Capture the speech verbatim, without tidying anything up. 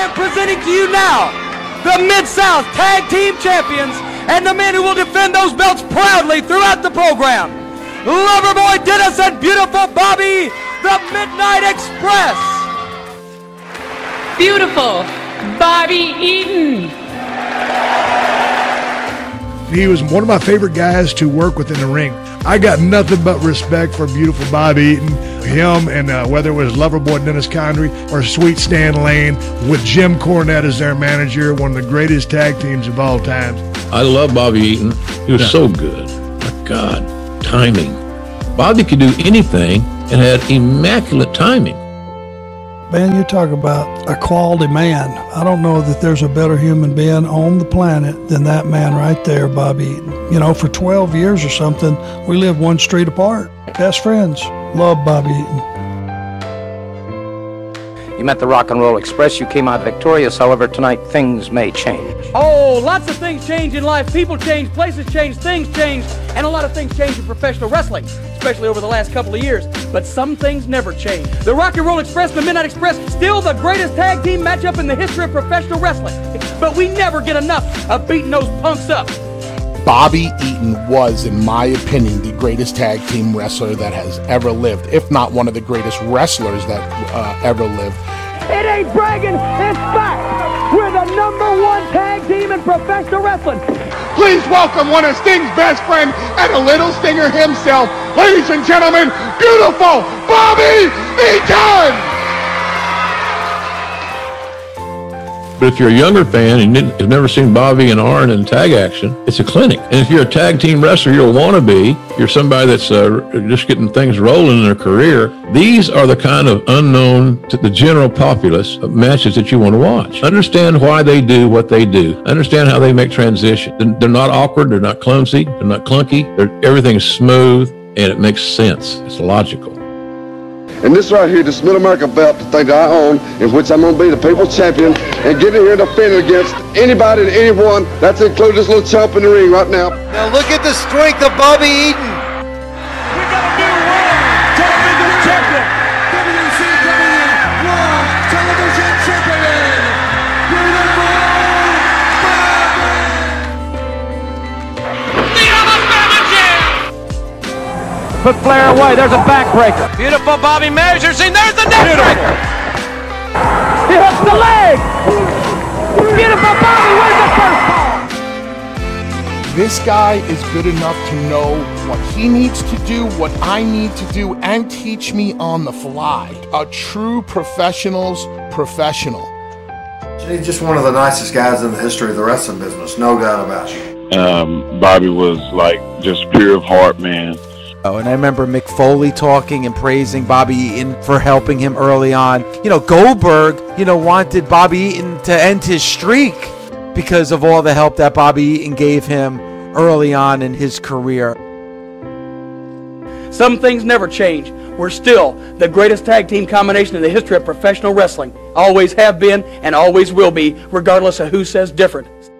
I am presenting to you now the Mid-South Tag Team Champions and the men who will defend those belts proudly throughout the program. Loverboy Dennis and beautiful Bobby, the Midnight Express. Beautiful Bobby Eaton. He was one of my favorite guys to work with in the ring. I got nothing but respect for beautiful Bobby Eaton, him, and uh, whether it was Loverboy Dennis Condrey or Sweet Stan Lane, with Jim Cornette as their manager, one of the greatest tag teams of all time. I love Bobby Eaton. He was yeah. so good. My God, timing. Bobby could do anything and had immaculate timing. Man, you talk about a quality man. I don't know that there's a better human being on the planet than that man right there, Bobby Eaton. You know, for twelve years or something, we lived one street apart. Best friends. Love Bobby Eaton. You met the Rock and Roll Express. You came out victorious. However, tonight things may change. Oh, lots of things change in life. People change, places change, things change, and a lot of things change in professional wrestling, especially over the last couple of years. But some things never change. The Rock and Roll Express, the Midnight Express, still the greatest tag team matchup in the history of professional wrestling. But we never get enough of beating those punks up. Bobby Eaton was, in my opinion, the greatest tag team wrestler that has ever lived, if not one of the greatest wrestlers that uh, ever lived. It ain't bragging, it's fact. We're the number one tag team in professional wrestling. Please welcome one of Sting's best friends and a little stinger himself, ladies and gentlemen, beautiful Bobby Eaton! But if you're a younger fan and you've never seen Bobby and Arn in tag action, it's a clinic. And if you're a tag team wrestler, you're a wannabe. You're somebody that's uh, just getting things rolling in their career. These are the kind of unknown to the general populace of matches that you want to watch. Understand why they do what they do. Understand how they make transition. They're not awkward. They're not clumsy. They're not clunky. They're, everything's smooth, and it makes sense. It's logical. And this right here, this Mid-America belt that I own, in which I'm going to be the people's champion, and get in here to defend against anybody and anyone. That's included this little chump in the ring right now. Now look at the strength of Bobby Eaton. We got a new winner, television champion, W C W World Television Champion, Beautiful Bobby! Put Flair away, there's a backbreaker. Beautiful Bobby measures, and there's the neckbreaker! He hooks the leg! Beautiful Bobby wins the first ball! This guy is good enough to know what he needs to do, what I need to do, and teach me on the fly. A true professional's professional. He's just one of the nicest guys in the history of the wrestling business, no doubt about it. Um, Bobby was like just pure of heart, man. Oh, and I remember Mick Foley talking and praising Bobby Eaton for helping him early on. You know, Goldberg, you know, wanted Bobby Eaton to end his streak, because of all the help that Bobby Eaton gave him early on in his career. Some things never change. We're still the greatest tag team combination in the history of professional wrestling. Always have been and always will be, regardless of who says different.